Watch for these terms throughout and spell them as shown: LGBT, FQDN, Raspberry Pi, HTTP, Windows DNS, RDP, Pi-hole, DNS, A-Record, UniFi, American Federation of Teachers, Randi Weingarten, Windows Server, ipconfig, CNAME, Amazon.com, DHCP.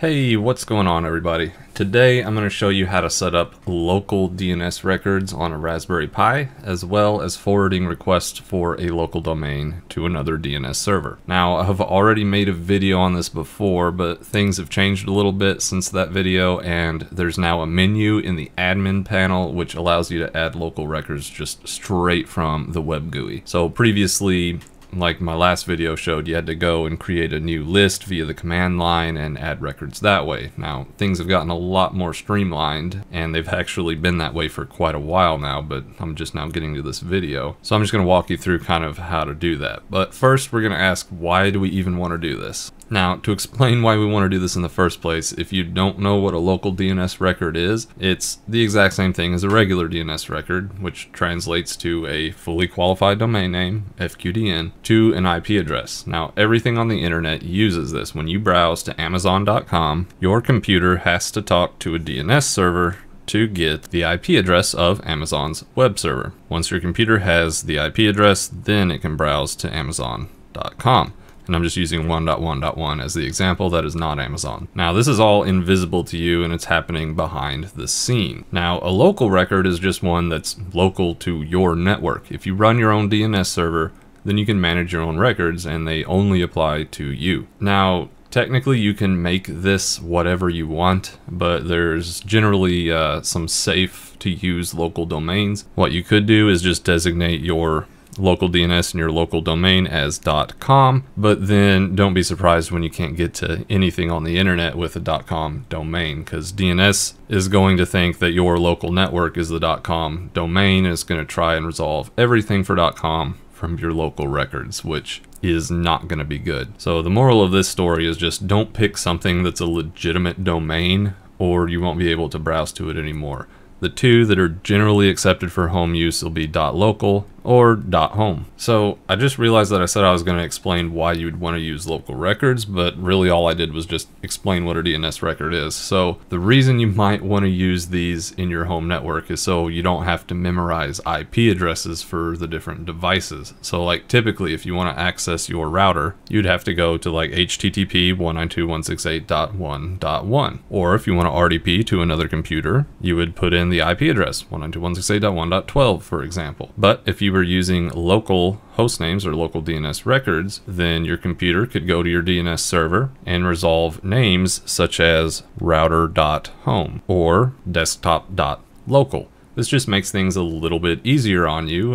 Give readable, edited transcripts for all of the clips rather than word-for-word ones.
Hey, what's going on everybody? Today I'm going to show you how to set up local DNS records on a Raspberry Pi, as well as forwarding requests for a local domain to another DNS server. Now, I've already made a video on this before, but things have changed a little bit since that video, and there's now a menu in the admin panel which allows you to add local records just straight from the web GUI. So previously, like my last video showed, you had to go and create a new list via the command line and add records that way. Now, things have gotten a lot more streamlined, and they've actually been that way for quite a while now, but I'm just now getting to this video. So I'm just going to walk you through kind of how to do that. But first, we're going to ask, why do we even want to do this? Now, to explain why we want to do this in the first place, if you don't know what a local DNS record is, it's the exact same thing as a regular DNS record, which translates to a fully qualified domain name, FQDN, to an IP address. Now, everything on the internet uses this. When you browse to Amazon.com, your computer has to talk to a DNS server to get the IP address of Amazon's web server. Once your computer has the IP address, then it can browse to Amazon.com. And I'm just using 1.1.1 as the example. That is not Amazon. Now, this is all invisible to you, and it's happening behind the scene. Now, a local record is just one that's local to your network. If you run your own DNS server, then you can manage your own records, and they only apply to you. Now, technically, you can make this whatever you want, but there's generally some safe to use local domains. What you could do is just designate your local DNS and your local domain as .com, but then don't be surprised when you can't get to anything on the internet with a .com domain, because DNS is going to think that your local network is the .com domain, and it's going to try and resolve everything for .com from your local records, which is not going to be good. So the moral of this story is just don't pick something that's a legitimate domain, or you won't be able to browse to it anymore. The two that are generally accepted for home use will be .local or .home. So I just realized that I said I was going to explain why you'd want to use local records, but really all I did was just explain what a DNS record is. So the reason you might want to use these in your home network is so you don't have to memorize IP addresses for the different devices. So like typically if you want to access your router, you'd have to go to like HTTP 192.168.1.1. Or if you want to RDP to another computer, you would put in the IP address 192.168.1.12, for example. But if you were using local hostnames or local DNS records, then your computer could go to your DNS server and resolve names such as router.home or desktop.local. This just makes things a little bit easier on you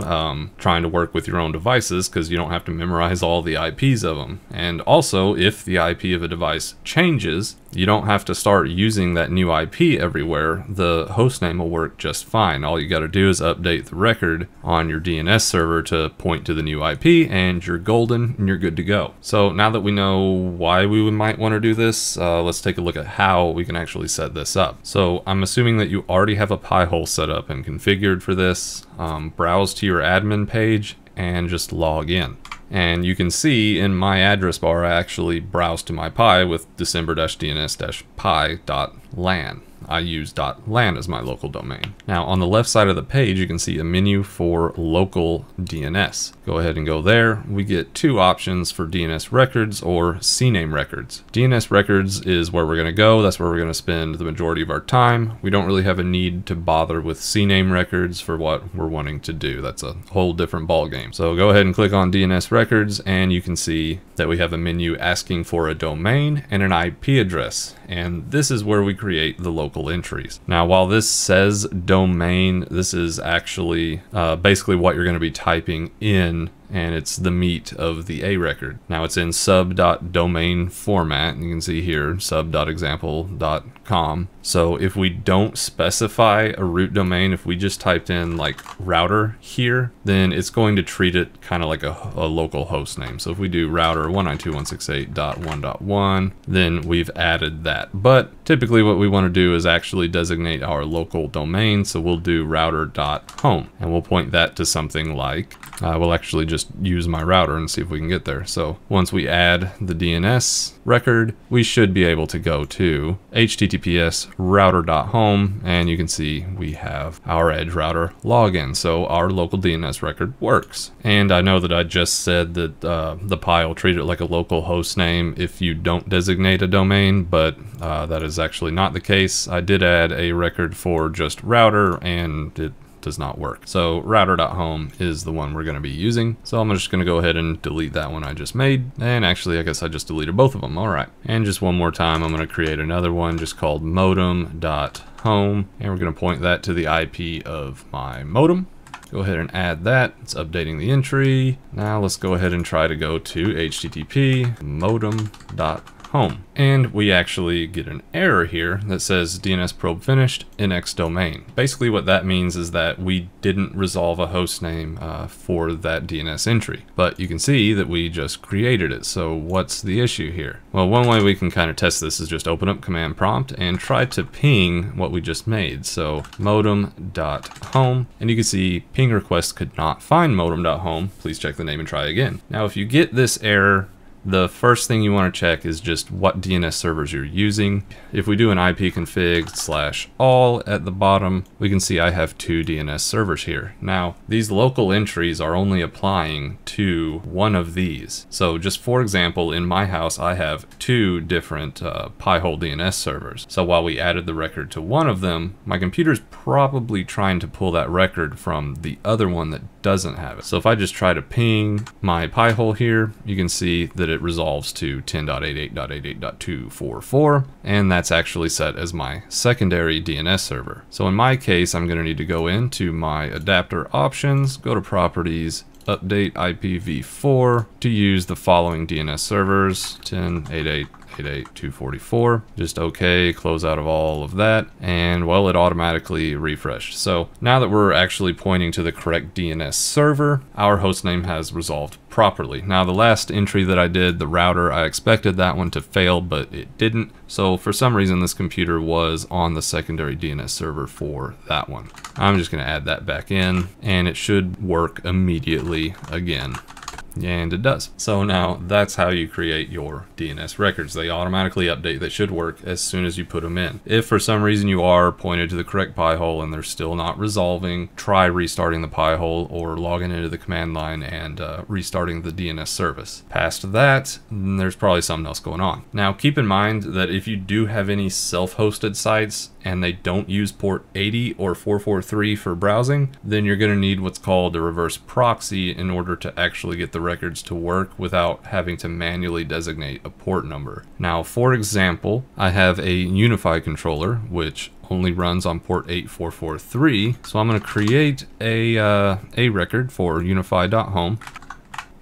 trying to work with your own devices, because you don't have to memorize all the IPs of them. And also, if the IP of a device changes, you don't have to start using that new IP everywhere. The hostname will work just fine. All you got to do is update the record on your DNS server to point to the new IP, and you're golden and you're good to go. So now that we know why we might want to do this, let's take a look at how we can actually set this up. So I'm assuming that you already have a Pi-hole set up and configured for this. Browse to your admin page and just log in. And you can see in my address bar, I actually browsed to my Pi with december-dns-pi.lan. I use .lan as my local domain. Now on the left side of the page, you can see a menu for local DNS. Go ahead and go there. We get two options for DNS records or CNAME records. DNS records is where we're going to go. That's where we're going to spend the majority of our time. We don't really have a need to bother with CNAME records for what we're wanting to do. That's a whole different ball game. So go ahead and click on DNS records, and you can see that we have a menu asking for a domain and an IP address. And this is where we create the local entries. Now, while this says domain, this is actually basically what you're going to be typing in, and it's the meat of the A record. Now it's in sub.domain format, and you can see here sub.example.com. So if we don't specify a root domain, if we just typed in like router here, then it's going to treat it kind of like a local host name. So if we do router 192.168.1.1, then we've added that. But typically what we want to do is actually designate our local domain. So we'll do router.home, and we'll point that to something like, we'll actually just just use my router and see if we can get there. So once we add the DNS record, we should be able to go to https://router.home, and you can see we have our Edge router login. So our local DNS record works. And I know that I just said that the Pi will treat it like a local host name if you don't designate a domain, but that is actually not the case. I did add a record for just router and it does not work. So router.home is the one we're going to be using. So I'm just going to go ahead and delete that one I just made. And actually, I guess I just deleted both of them. All right. And just one more time, I'm going to create another one just called modem.home. And we're going to point that to the IP of my modem. Go ahead and add that. It's updating the entry. Now let's go ahead and try to go to HTTP modem.home. And we actually get an error here that says DNS probe finished, NX domain. Basically what that means is that we didn't resolve a host name for that DNS entry, but you can see that we just created it. So what's the issue here? Well, one way we can kind of test this is just open up command prompt and try to ping what we just made. So modem.home, and you can see ping request could not find modem.home. Please check the name and try again. Now, if you get this error, the first thing you want to check is just what DNS servers you're using. If we do an ipconfig /all at the bottom, we can see I have 2 DNS servers here. Now, these local entries are only applying to one of these. So just for example, in my house, I have 2 different Pi-hole DNS servers. So while we added the record to one of them, my computer's probably trying to pull that record from the other one that doesn't have it. So if I just try to ping my Pi-hole here, you can see that it resolves to 10.88.88.244, and that's actually set as my secondary DNS server. So in my case, I'm going to need to go into my adapter options, go to properties, update IPv4 to use the following DNS servers, 10.88.88.244. Just okay, close out of all of that, and well, it automatically refreshed. So now that we're actually pointing to the correct DNS server, our hostname has resolved properly. Now, the last entry that I did, the router, I expected that one to fail, but it didn't. So for some reason, this computer was on the secondary DNS server for that one. I'm just going to add that back in, and it should work immediately again. And it does. So now that's how you create your DNS records. They automatically update. They should work as soon as you put them in. If for some reason you are pointed to the correct Pi-hole and they're still not resolving, try restarting the Pi-hole or logging into the command line and restarting the DNS service. Past that, there's probably something else going on. Now keep in mind that if you do have any self-hosted sites and they don't use port 80 or 443 for browsing, then you're going to need what's called a reverse proxy in order to actually get the records to work without having to manually designate a port number. Now, for example, I have a UniFi controller, which only runs on port 8443. So I'm going to create a record for UniFi.home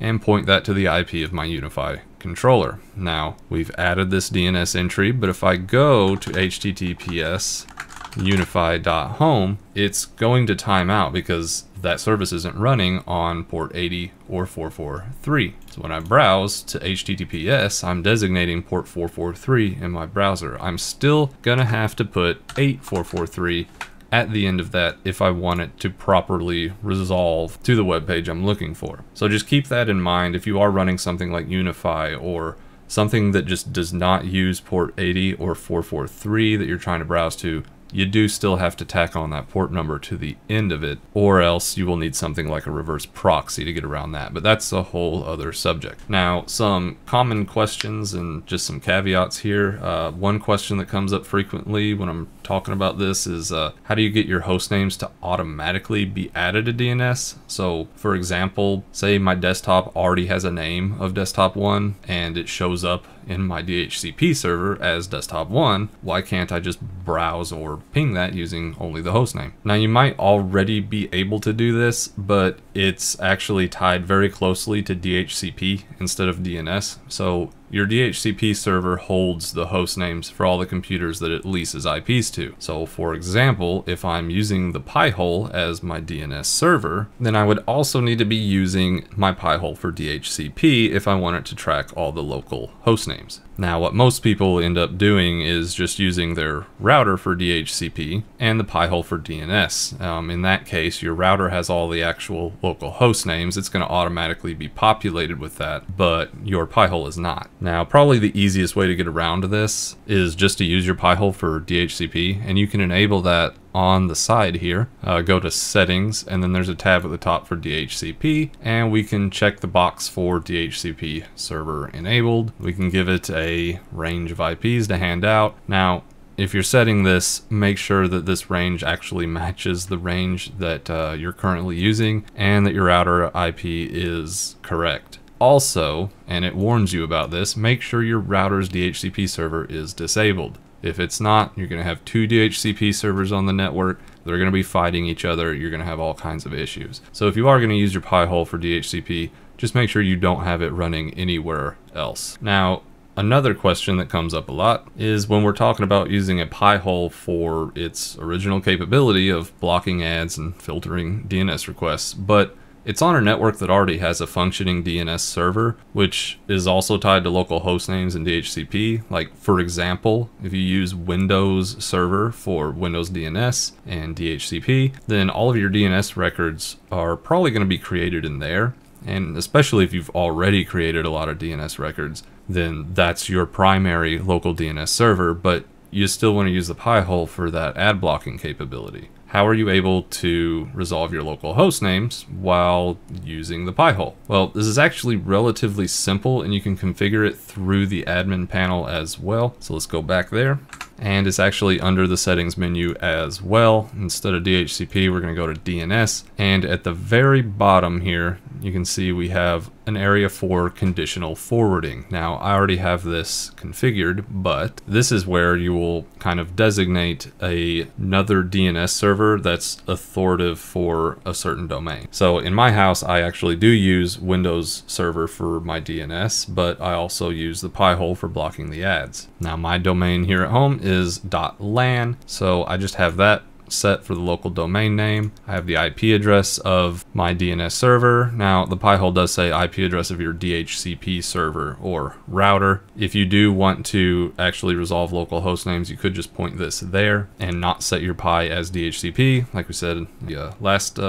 and point that to the IP of my UniFi controller. Now, we've added this DNS entry, but if I go to https://unifi.home, it's going to time out because that service isn't running on port 80 or 443. So when I browse to HTTPS, I'm designating port 443 in my browser. I'm still gonna have to put 8443 at the end of that if I want it to properly resolve to the web page I'm looking for. So just keep that in mind if you are running something like UniFi or something that just does not use port 80 or 443 that you're trying to browse to, you do still have to tack on that port number to the end of it, or else you will need something like a reverse proxy to get around that, but that's a whole other subject. Now, some common questions and just some caveats here. One question that comes up frequently when I'm talking about this is how do you get your host names to automatically be added to DNS? So for example, say my desktop already has a name of desktop 1 and it shows up in my DHCP server as desktop 1, why can't I just browse or ping that using only the host name? Now, you might already be able to do this, but it's actually tied very closely to DHCP instead of DNS. So Your DHCP server holds the host names for all the computers that it leases IPs to. So for example, if I'm using the Pi-hole as my DNS server, then I would also need to be using my Pi-hole for DHCP if I want it to track all the local host names. Now what most people end up doing is just using their router for DHCP and the Pi-hole for DNS. In that case, your router has all the actual local host names. It's going to automatically be populated with that, but your Pi-hole is not. Now, probably the easiest way to get around this is just to use your Pi-hole for DHCP, and you can enable that on the side here. Go to settings, and then there's a tab at the top for DHCP, and we can check the box for DHCP server enabled. We can give it a range of IPs to hand out. Now, if you're setting this, make sure that this range actually matches the range that you're currently using and that your router IP is correct. Also, and it warns you about this, make sure your router's DHCP server is disabled. If it's not, you're going to have two DHCP servers on the network. They're going to be fighting each other. You're going to have all kinds of issues. So if you are going to use your Pi-hole for DHCP, just make sure you don't have it running anywhere else. Now, another question that comes up a lot is when we're talking about using a Pi-hole for its original capability of blocking ads and filtering DNS requests, but it's on a network that already has a functioning DNS server, which is also tied to local host names and DHCP. Like, for example, if you use Windows Server for Windows DNS and DHCP, then all of your DNS records are probably going to be created in there. And especially if you've already created a lot of DNS records, then that's your primary local DNS server, but you still want to use the Pi-hole for that ad blocking capability. How are you able to resolve your local host names while using the Pi-hole? Well, this is actually relatively simple, and you can configure it through the admin panel as well. So let's go back there, and it's actually under the settings menu as well. Instead of DHCP, we're going to go to DNS, and at the very bottom here, you can see we have an area for conditional forwarding. Now, I already have this configured, but this is where you will kind of designate another DNS server that's authoritative for a certain domain. So in my house, I actually do use Windows Server for my DNS, but I also use the Pi-hole for blocking the ads. Now, my domain here at home is .lan, so I just have that set for the local domain name. I have the IP address of my DNS server. Now, the Pi-hole does say IP address of your DHCP server or router. If you do want to actually resolve local host names, you could just point this there and not set your Pi as DHCP, like we said in the last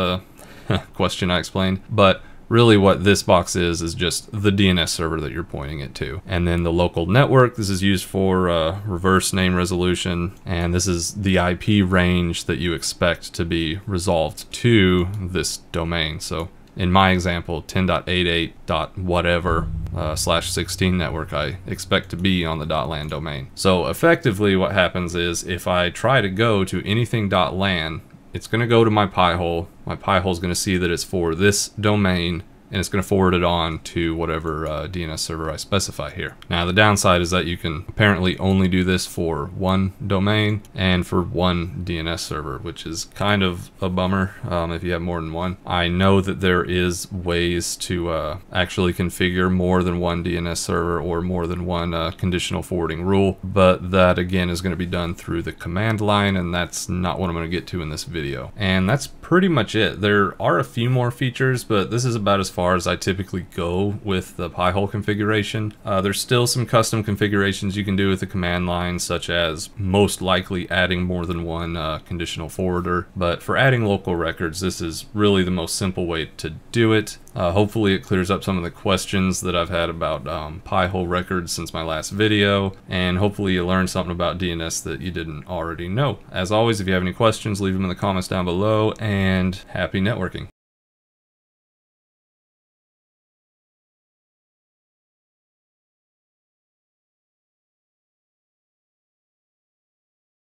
question I explained. But really what this box is just the DNS server that you're pointing it to. And then the local network, this is used for reverse name resolution, and this is the IP range that you expect to be resolved to this domain. So in my example, 10.88.whatever /16 network I expect to be on the .lan domain. So effectively what happens is if I try to go to anything .lan, it's going to go to my Pi-hole. My Pi-hole is going to see that it's for this domain, and it's going to forward it on to whatever DNS server I specify here. Now, the downside is that you can apparently only do this for one domain and for one DNS server, which is kind of a bummer if you have more than one. I know that there is ways to actually configure more than one DNS server or more than one conditional forwarding rule, but that again is going to be done through the command line, and that's not what I'm going to get to in this video. And that's pretty much it. There are a few more features, but this is about as far as I typically go with the Pi-hole configuration. There's still some custom configurations you can do with the command line, such as most likely adding more than one conditional forwarder. But for adding local records, this is really the most simple way to do it. Hopefully it clears up some of the questions that I've had about Pi-hole records since my last video, and hopefully you learned something about DNS that you didn't already know. As always, if you have any questions, leave them in the comments down below, and happy networking.